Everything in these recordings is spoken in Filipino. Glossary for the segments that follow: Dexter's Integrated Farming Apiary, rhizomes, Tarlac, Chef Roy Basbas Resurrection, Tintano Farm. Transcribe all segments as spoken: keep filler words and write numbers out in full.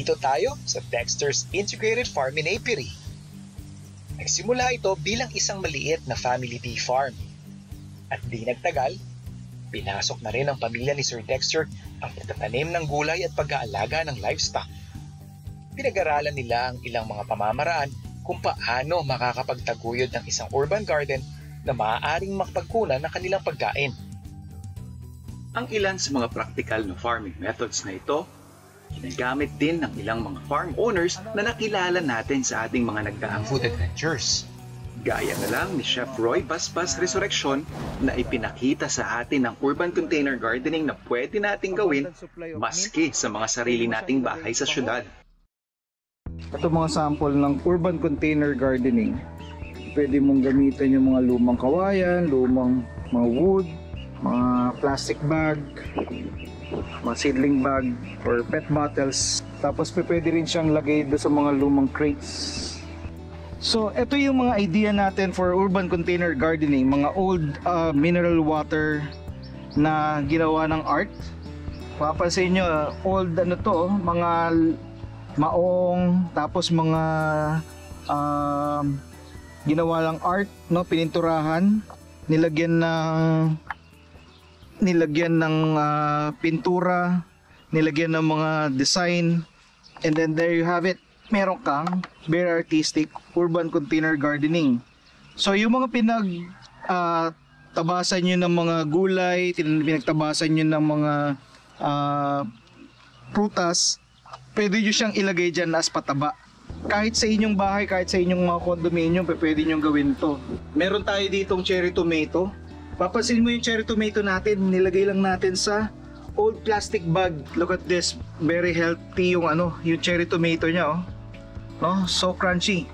Nandito tayo sa Dexter's Integrated Farming Apiary. Nagsimula ito bilang isang maliit na family bee farm. At di nagtagal, pinasok na rin ang pamilya ni Sir Dexter ang pagtatanim ng gulay at pag-aalaga ng livestock. Pinag-aralan nila ang ilang mga pamamaraan kung paano makakapagtaguyod ng isang urban garden na maaaring makapagkunan ng kanilang pagkain. Ang ilan sa mga practical na farming methods na ito, ginagamit din ng ilang mga farm owners na nakilala natin sa ating mga nagdaang food adventures. Gaya na lang ni Chef Roy Basbas Resurrection na ipinakita sa atin ang urban container gardening na pwede nating gawin maski sa mga sarili nating bahay sa syudad. Ito mga sample ng urban container gardening. Pwede mong gamitin yung mga lumang kawayan, lumang mga wood, mga plastic bag, mga seedling bag or pet bottles. Tapos pwede rin siyang lagay doon sa mga lumang crates. So, ito yung mga idea natin for urban container gardening. Mga old uh, mineral water na ginawa ng art. Papansin nyo, uh, old ano to, mga maong, tapos mga uh, ginawa ng art, no, pininturahan, nilagyan ng nilagyan ng uh, pintura, nilagyan ng mga design, and then there you have it. Meron kang very artistic urban container gardening. So yung mga pinag uh, tabasan nyo ng mga gulay, pinagtabasan nyo ng mga uh, prutas, pwede nyo siyang ilagay dyan as pataba. Kahit sa inyong bahay, kahit sa inyong mga condominium, pwede nyo gawin to. Meron tayo ditong cherry tomato. Papansin mo yung cherry tomato natin, nilagay lang natin sa old plastic bag. Look at this, very healthy yung ano, yung cherry tomato niya, oh. No, so crunchy.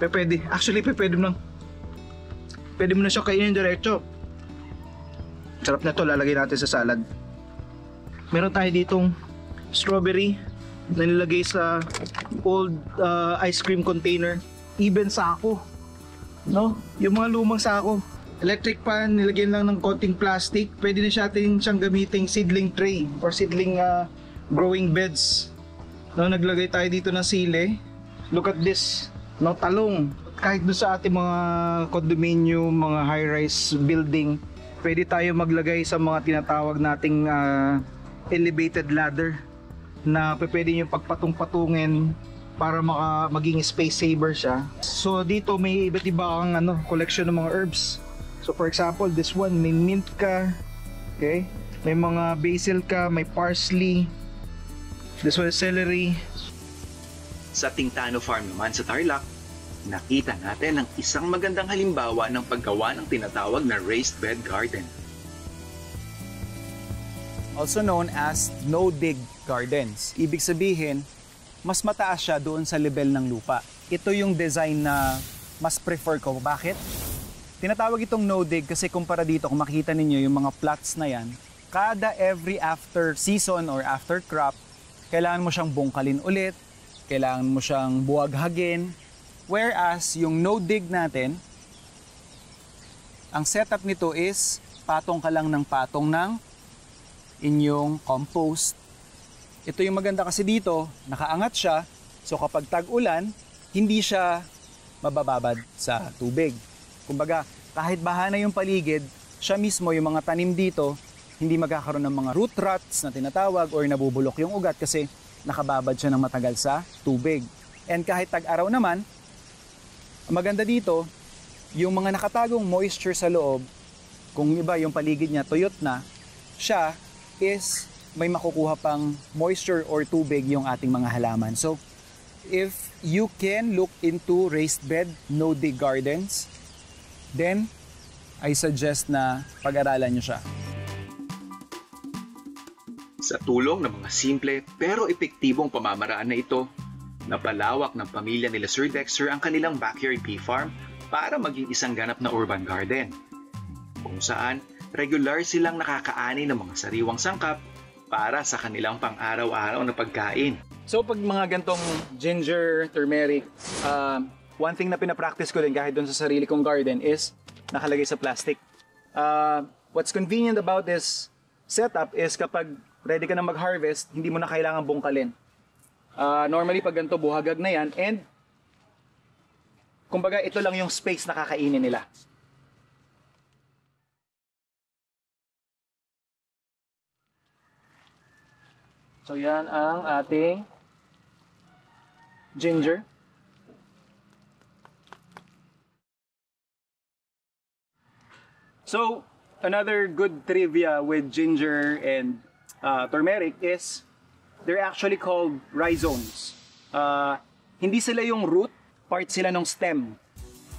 Pwede, actually pwede mo nang pwede mo na siya kainin diretso. Sarap na to, lalagay natin sa salad. Meron tayo ditong strawberry na nilagay sa old uh, ice cream container, even sako. No, yung mga lumang sako. Electric pan, nilagyan lang ng konting plastic. Pwede na siya atin siyang gamiting seedling tray or seedling uh, growing beds. No, naglagay tayo dito ng sili. Look at this, no, talong. Kahit doon sa ating mga condominium, mga high-rise building, pwede tayo maglagay sa mga tinatawag nating uh, elevated ladder na pwede nyo pagpatong-patungin para maka maging space saver siya. So dito may iba't iba ang ano, collection ng mga herbs. So for example, this one, may mint ka, okay? May mga basil ka, may parsley, this one is celery. Sa Tintano Farm naman sa Tarlac, nakita natin ang isang magandang halimbawa ng paggawa ng tinatawag na raised bed garden. Also known as no-dig gardens. Ibig sabihin, mas mataas siya doon sa level ng lupa. Ito yung design na mas prefer ko. Bakit? Tinatawag itong no-dig kasi kumpara dito, kung makikita ninyo yung mga plots na yan, kada every after season or after crop, kailangan mo siyang bungkalin ulit, kailangan mo siyang buwaghagin. Whereas yung no-dig natin, ang setup nito is patong ka lang ng patong ng inyong compost. Ito yung maganda kasi dito, nakaangat siya, so kapag tag-ulan, hindi siya mabababad sa tubig. Kumbaga, kahit baha na yung paligid, siya mismo yung mga tanim dito, hindi magkakaroon ng mga root rots na tinatawag or nabubulok yung ugat kasi nakababad siya ng matagal sa tubig. And kahit tag-araw naman, maganda dito, yung mga nakatagong moisture sa loob, kung iba yung paligid niya tuyot na, siya is may makukuha pang moisture or tubig yung ating mga halaman. So, if you can look into raised bed, no-dig gardens, then, I suggest na pag-aralan nyo siya. Sa tulong ng mga simple pero epektibong pamamaraan na ito, napalawak ng pamilya nila Sir Dexter ang kanilang backyard pea farm para maging isang ganap na urban garden, kung saan regular silang nakakaani ng mga sariwang sangkap para sa kanilang pang-araw-araw na pagkain. So pag mga gantong ginger, turmeric, uh, one thing na pinapractice ko din kahit doon sa sarili kong garden is nakalagay sa plastic. Uh, what's convenient about this setup is kapag ready ka na mag-harvest, hindi mo na kailangan bungkalin. Uh, normally pag ganito buhagag na yan, and kumbaga ito lang yung space na kakainin nila. So yan ang ating ginger. So another good trivia with ginger and uh, turmeric is they're actually called rhizomes. Uh, hindi sila yung root, part sila ng stem,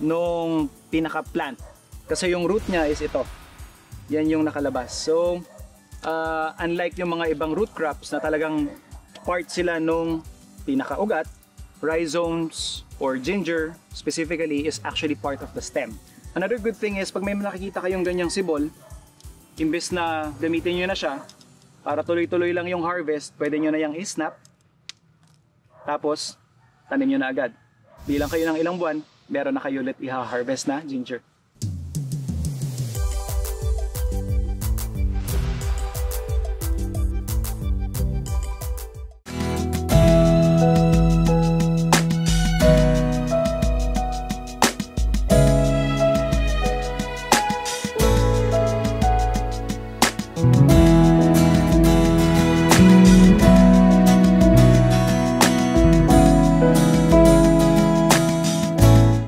nung pinaka-plant. Kasi yung root niya is ito. Yan yung nakalabas. So, uh, unlike yung mga ibang root crops na talagang part sila nung pinaka-ugat, rhizomes or ginger specifically is actually part of the stem. Another good thing is, pag may nakikita kayong ganyang sibol, imbes na gamitin nyo na siya, para tuloy-tuloy lang yung harvest, pwede nyo na yung isnap. Tapos, tanim nyo na agad. Bilang kayo ng ilang buwan, meron na kayo ulit iha-harvest na ginger.